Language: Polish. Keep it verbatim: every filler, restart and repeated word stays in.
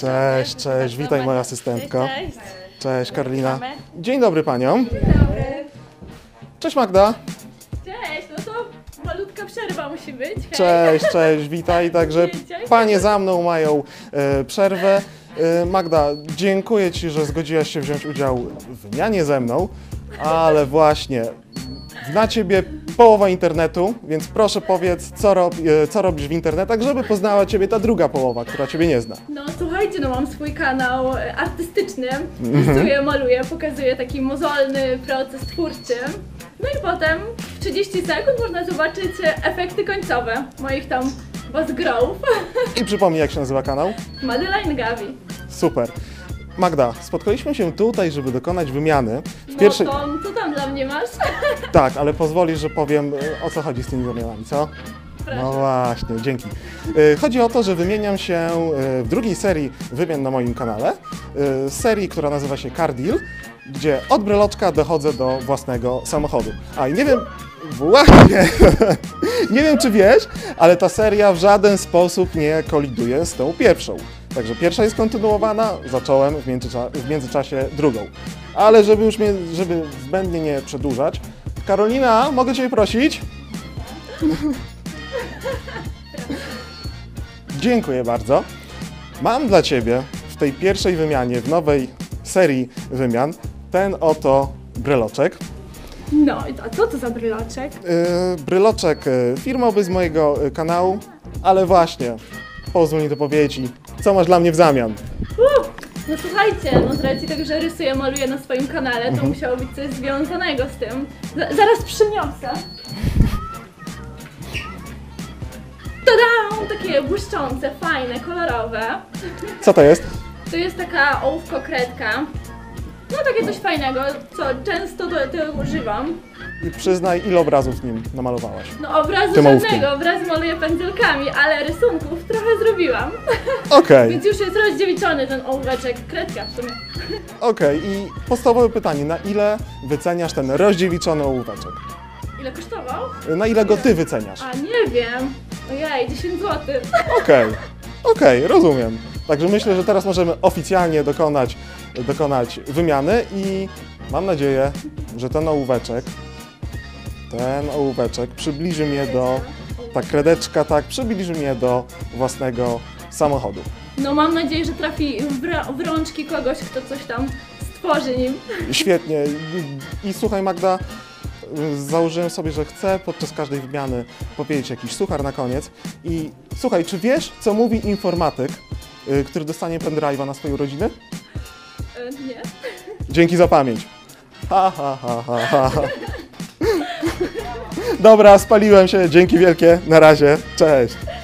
Cześć, cześć, witaj moja asystentka. Cześć. Cześć, Karolina. Dzień dobry paniom. Dzień dobry. Cześć Magda. Cześć, no to malutka przerwa musi być. Hej. Cześć, cześć, witaj. Także panie za mną mają e, przerwę. E, Magda, dziękuję ci, że zgodziłaś się wziąć udział w wymianie ze mną, ale właśnie na ciebie połowa internetu, więc proszę powiedz, co, rob, co robisz w internetach, żeby poznała ciebie ta druga połowa, która ciebie nie zna. No słuchajcie, no mam swój kanał artystyczny, rysuję, maluję, pokazuję taki mozolny proces twórczy. No i potem w trzydzieści sekund można zobaczyć efekty końcowe moich tam bazgrołów. I przypomnij, jak się nazywa kanał? Madeleine Gavi. Super. Magda, spotkaliśmy się tutaj, żeby dokonać wymiany. W no pierwszej... to, co tam dla mnie masz? Tak, ale pozwolisz, że powiem, o co chodzi z tymi wymianami, co? Proszę. No właśnie, dzięki. Chodzi o to, że wymieniam się w drugiej serii wymian na moim kanale, serii, która nazywa się Car Deal, gdzie od breloczka dochodzę do własnego samochodu. A i nie wiem... Właśnie! Nie wiem, czy wiesz, ale ta seria w żaden sposób nie koliduje z tą pierwszą. Także pierwsza jest kontynuowana, zacząłem w, międzycza w międzyczasie drugą. Ale żeby już mnie, żeby zbędnie nie przedłużać, Karolina, mogę cię prosić? Dziękuję bardzo. Mam dla ciebie w tej pierwszej wymianie, w nowej serii wymian, ten oto bryloczek. No, a co to za bryloczek? Yy, bryloczek firmowy z mojego kanału, ale właśnie, pozwól mi to powiedzieć. Co masz dla mnie w zamian? Uh, no słuchajcie, no z racji tego, że rysuję, maluję na swoim kanale, to mhm. musiało być coś związanego z tym. Z zaraz przyniosę. Tadam! Takie błyszczące, fajne, kolorowe. Co to jest? To jest taka ołówko-kredka. No takie coś fajnego, co często to, to używam. I przyznaj, ile obrazów nim namalowałaś? No obrazu żadnego, obrazy maluję pędzelkami, ale rysunków trochę zrobiłam. Okej. Okay. Więc już jest rozdziewiczony ten ołóweczek, kredka w sumie. Okej, okay. I podstawowe pytanie, na ile wyceniasz ten rozdziewiczony ołóweczek? Ile kosztował? Na ile go ty wyceniasz? A nie wiem, ojej, dziesięć złotych. Okej, okay. okej, okay, rozumiem. Także myślę, że teraz możemy oficjalnie dokonać, dokonać wymiany i mam nadzieję, że ten ołóweczek, ten ołóweczek przybliży mnie do, ta kredeczka tak, przybliży mnie do własnego samochodu. No mam nadzieję, że trafi w, w rączki kogoś, kto coś tam stworzy nim. Świetnie. I, i słuchaj Magda, założyłem sobie, że chcę podczas każdej wymiany powiedzieć jakiś suchar na koniec. I słuchaj, czy wiesz, co mówi informatyk, który dostanie pendrive'a na swoje urodziny? Nie. Dzięki za pamięć. Ha, ha, ha, ha, ha. Dobra, spaliłem się. Dzięki wielkie. Na razie. Cześć.